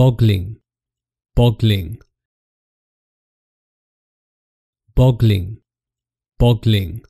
Boggling, boggling, boggling, boggling.